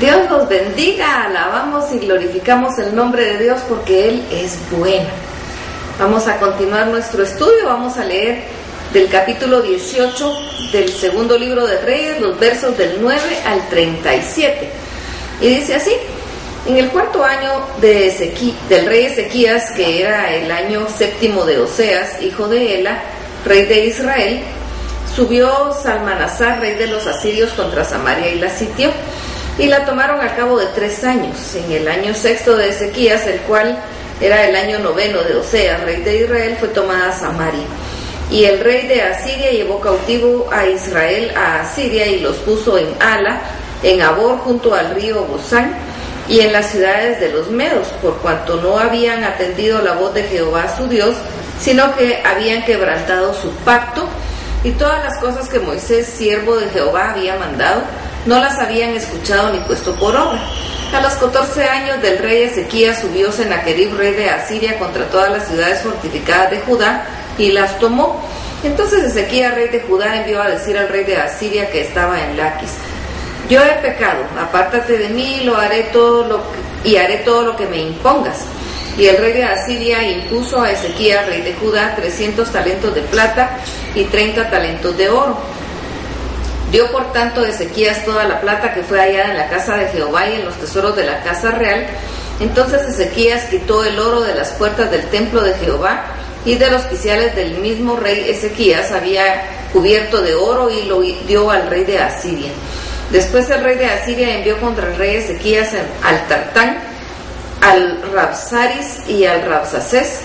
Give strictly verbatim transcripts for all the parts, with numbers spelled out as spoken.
Dios los bendiga, alabamos y glorificamos el nombre de Dios porque Él es bueno. Vamos a continuar nuestro estudio, vamos a leer del capítulo dieciocho del segundo libro de Reyes, los versos del nueve al treinta y siete. Y dice así: en el cuarto año de Ezequí, del rey Ezequías, que era el año séptimo de Oseas, hijo de Ela, rey de Israel, subió Salmanasar, rey de los asirios, contra Samaria y la sitió. Y la tomaron al cabo de tres años, en el año sexto de Ezequías, el cual era el año noveno de Oseas, rey de Israel, fue tomada Samaria. Y el rey de Asiria llevó cautivo a Israel a Asiria y los puso en Ela, en Habor, junto al río Bosán, y en las ciudades de los Medos, por cuanto no habían atendido la voz de Jehová su Dios, sino que habían quebrantado su pacto, y todas las cosas que Moisés, siervo de Jehová, había mandado, no las habían escuchado ni puesto por obra. A los catorce años del rey Ezequías subió Senaquerib, rey de Asiria, contra todas las ciudades fortificadas de Judá, y las tomó. Entonces Ezequías, rey de Judá, envió a decir al rey de Asiria que estaba en Laquis: yo he pecado, apártate de mí, lo haré todo lo que, y haré todo lo que me impongas. Y el rey de Asiria impuso a Ezequías, rey de Judá, trescientos talentos de plata y treinta talentos de oro. Dio por tanto Ezequías toda la plata que fue hallada en la casa de Jehová y en los tesoros de la casa real. Entonces Ezequías quitó el oro de las puertas del templo de Jehová y de los quiciales del mismo rey Ezequías había cubierto de oro y lo dio al rey de Asiria. Después el rey de Asiria envió contra el rey Ezequías al Tartán, al Rabsaris y al Rabsaces,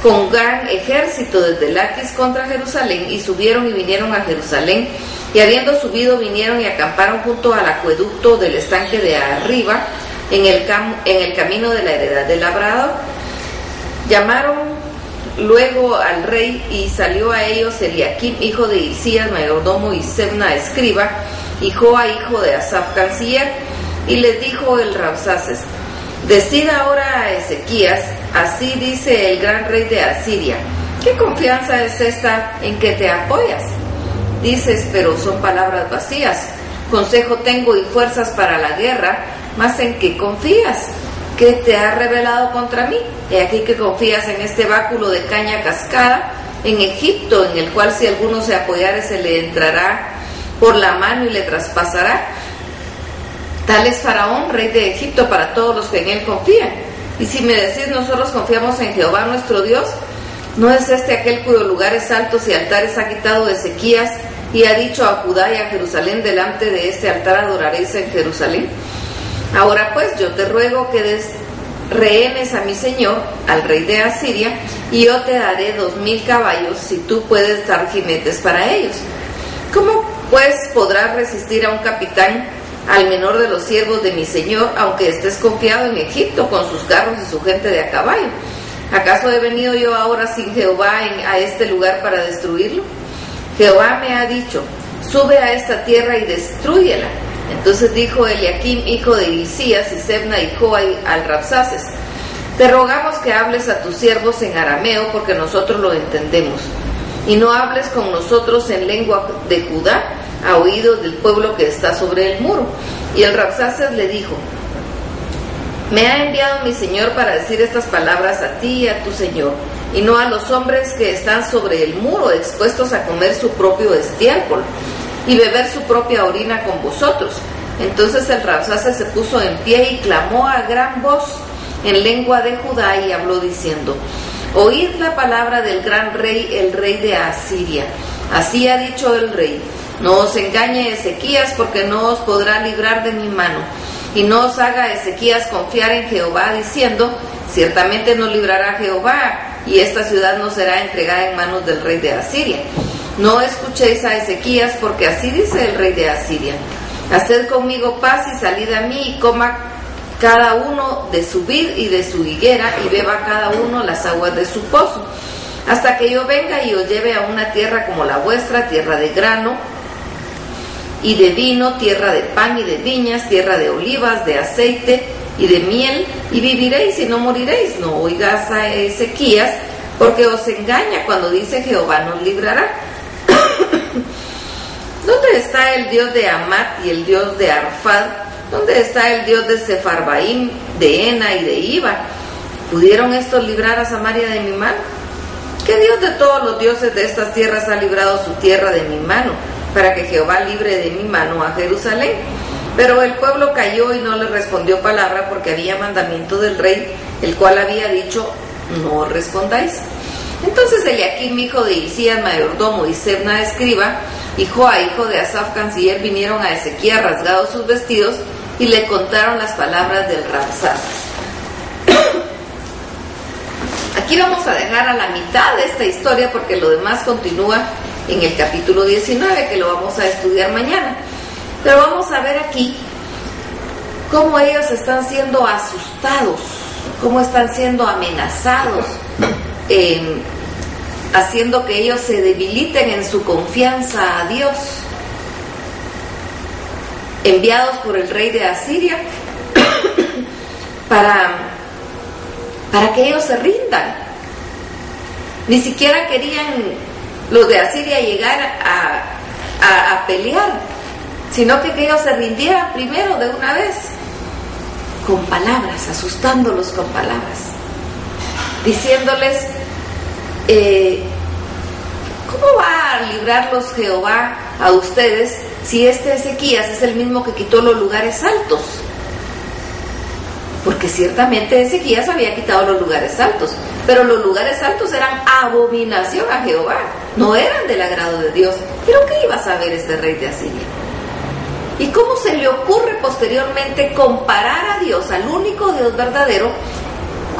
con gran ejército desde Laquis contra Jerusalén, y subieron y vinieron a Jerusalén, y habiendo subido vinieron y acamparon junto al acueducto del estanque de arriba, en el, cam en el camino de la heredad del labrador. Llamaron luego al rey, y salió a ellos Eliaquim, hijo de Hilcías, mayordomo, y Sebna, escriba, y Joa, hijo de Asaf, canciller. Y les dijo el Rabsaces: decida ahora a Ezequías, así dice el gran rey de Asiria: ¿qué confianza es esta en que te apoyas? Dices, pero son palabras vacías. Consejo tengo y fuerzas para la guerra, mas ¿en qué confías? ¿Qué te ha revelado contra mí? He aquí que confías en este báculo de caña cascada, en Egipto, en el cual si alguno se apoyare se le entrará por la mano y le traspasará. Tal es Faraón, rey de Egipto, para todos los que en él confían. Y si me decís, nosotros confiamos en Jehová nuestro Dios, ¿no es este aquel cuyos lugares altos y altares ha quitado Ezequías y ha dicho a Judá y a Jerusalén: delante de este altar adoraréis en Jerusalén? Ahora pues yo te ruego que des rehenes a mi señor, al rey de Asiria, y yo te daré dos mil caballos si tú puedes dar jinetes para ellos. ¿Cómo pues podrás resistir a un capitán, al menor de los siervos de mi señor, aunque estés confiado en Egipto con sus carros y su gente de a caballo? ¿Acaso he venido yo ahora sin Jehová en, a este lugar para destruirlo? Jehová me ha dicho: sube a esta tierra y destrúyela. Entonces dijo Eliaquim, hijo de Hilcías, y Sebna y Joa al Rabsaces: te rogamos que hables a tus siervos en arameo, porque nosotros lo entendemos, y no hables con nosotros en lengua de Judá, a oídos del pueblo que está sobre el muro. Y el Rabsaces le dijo: me ha enviado mi señor para decir estas palabras a ti y a tu señor, y no a los hombres que están sobre el muro, expuestos a comer su propio estiércol y beber su propia orina con vosotros. Entonces el Rabsaces se puso en pie y clamó a gran voz en lengua de Judá y habló diciendo: oíd la palabra del gran rey, el rey de Asiria. Así ha dicho el rey: no os engañe Ezequías, porque no os podrá librar de mi mano. Y no os haga Ezequías confiar en Jehová, diciendo: ciertamente nos librará Jehová, y esta ciudad no será entregada en manos del rey de Asiria. No escuchéis a Ezequías, porque así dice el rey de Asiria: haced conmigo paz y salid a mí, y coma cada uno de su vid y de su higuera, y beba cada uno las aguas de su pozo, hasta que yo venga y os lleve a una tierra como la vuestra, tierra de grano y de vino, tierra de pan y de viñas, tierra de olivas, de aceite y de miel, y viviréis y no moriréis. No oigas a Ezequías, porque os engaña cuando dice: Jehová nos librará. ¿Dónde está el Dios de Amat y el Dios de Arfad, ¿Dónde está el dios de Sefarvaim, de Ena y de Iba? ¿Pudieron estos librar a Samaria de mi mano? ¿Qué dios de todos los dioses de estas tierras ha librado su tierra de mi mano, para que Jehová libre de mi mano a Jerusalén? Pero el pueblo calló y no le respondió palabra, porque había mandamiento del rey, el cual había dicho: no respondáis. Entonces Eliaquim, hijo de Hilcías, mayordomo, y Sebna, escriba, y Joa, hijo de Asaf, canciller, vinieron a Ezequías rasgados sus vestidos y le contaron las palabras del Rabsaces. Aquí vamos a dejar a la mitad de esta historia, porque lo demás continúa en el capítulo diecinueve, que lo vamos a estudiar mañana. Pero vamos a ver aquí cómo ellos están siendo asustados, cómo están siendo amenazados, eh, haciendo que ellos se debiliten en su confianza a Dios. Enviados por el rey de Asiria para, para que ellos se rindan. Ni siquiera querían los de Asiria llegar a, a, a pelear, sino que, que ellos se rindieran primero de una vez, con palabras, asustándolos con palabras, diciéndoles, eh, ¿cómo va a librarlos Jehová a ustedes si este Ezequías es el mismo que quitó los lugares altos? Porque ciertamente Ezequías había quitado los lugares altos, pero los lugares altos eran abominación a Jehová, no eran del agrado de Dios. ¿Pero qué iba a saber este rey de Asiria? ¿Y cómo se le ocurre posteriormente comparar a Dios, al único Dios verdadero,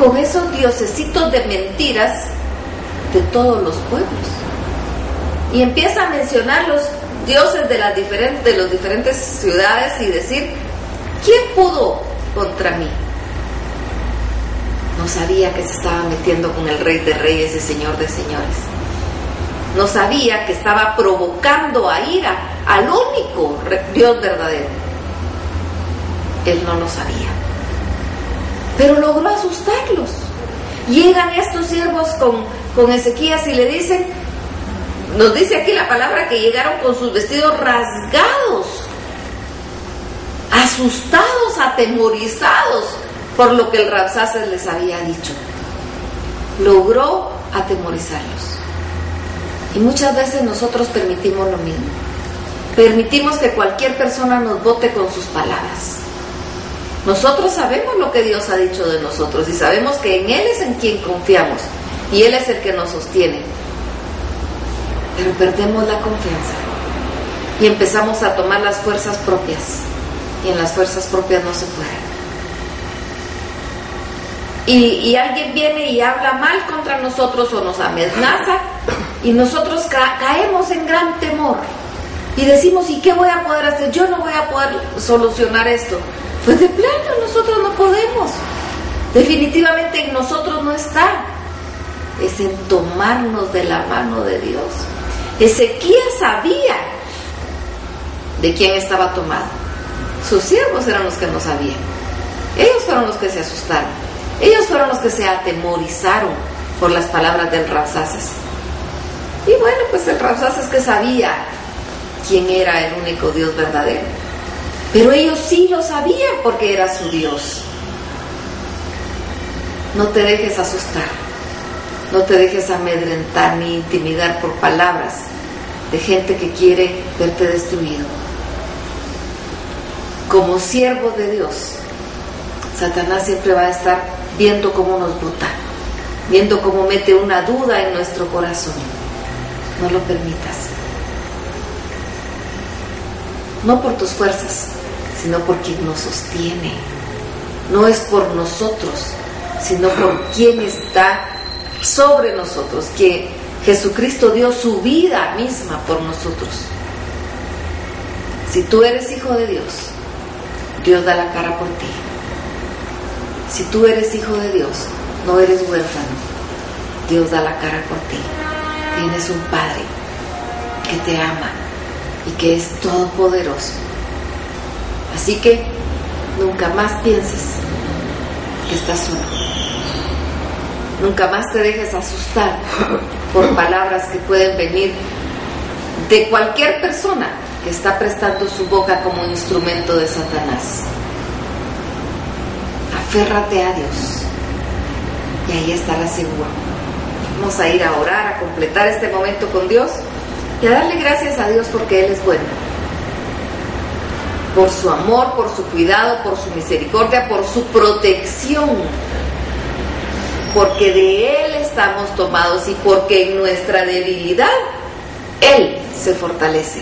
con esos diosesitos de mentiras de todos los pueblos? Y empieza a mencionar los dioses de las diferentes, de las diferentes ciudades y decir, ¿quién pudo contra mí? No sabía que se estaba metiendo con el Rey de Reyes y Señor de Señores. No sabía que estaba provocando a ira al único Dios verdadero. Él no lo sabía, pero logró asustarlos. Llegan estos siervos con, con Ezequías y le dicen, nos dice aquí la palabra que llegaron con sus vestidos rasgados, asustados, atemorizados por lo que el Rabsaces les había dicho. Logró atemorizarlos. Y muchas veces nosotros permitimos lo mismo. Permitimos que cualquier persona nos bote con sus palabras. Nosotros sabemos lo que Dios ha dicho de nosotros y sabemos que en Él es en quien confiamos y Él es el que nos sostiene. Pero perdemos la confianza y empezamos a tomar las fuerzas propias, y en las fuerzas propias no se puede. Y, y alguien viene y habla mal contra nosotros o nos amenaza, y nosotros ca- caemos en gran temor y decimos, ¿y qué voy a poder hacer? Yo no voy a poder solucionar esto. Pues de plano nosotros no podemos. Definitivamente en nosotros no está. Es en tomarnos de la mano de Dios. Ezequías sabía de quién estaba tomado. Sus siervos eran los que no sabían. Ellos fueron los que se asustaron. Ellos fueron los que se atemorizaron por las palabras del Rabsaces. Y bueno, pues el Rabsaces que sabía quién era el único Dios verdadero, pero ellos sí lo sabían porque era su Dios. No te dejes asustar, no te dejes amedrentar ni intimidar por palabras de gente que quiere verte destruido. Como siervo de Dios, Satanás siempre va a estar viendo cómo nos bota, viendo cómo mete una duda en nuestro corazón. No lo permitas. No por tus fuerzas, sino por quien nos sostiene. No es por nosotros, sino por quien está sobre nosotros, que Jesucristo dio su vida misma por nosotros. Si tú eres hijo de Dios, Dios da la cara por ti. Si tú eres hijo de Dios, no eres huérfano. Dios da la cara por ti. Tienes un Padre que te ama y que es todopoderoso. Así que nunca más pienses que estás solo. Nunca más te dejes asustar por palabras que pueden venir de cualquier persona que está prestando su boca como un instrumento de Satanás. aférrate a Dios. Y ahí está la segura. Vamos a ir a orar, a completar este momento con Dios y a darle gracias a Dios porque Él es bueno. Por su amor, por su cuidado, por su misericordia, por su protección. Porque de Él estamos tomados y porque en nuestra debilidad Él se fortalece.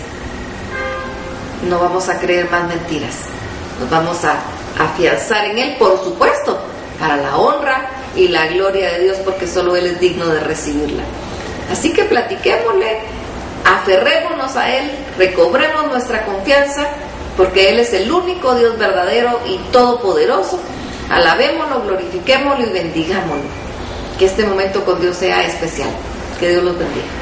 No vamos a creer más mentiras. Nos vamos a afianzar en Él, por supuesto, para la honra y la gloria de Dios, porque solo Él es digno de recibirla. Así que platiquémosle, aferrémonos a Él, recobremos nuestra confianza, porque Él es el único Dios verdadero y todopoderoso. Alabémoslo, glorifiquémoslo y bendigámoslo. Que este momento con Dios sea especial. Que Dios los bendiga.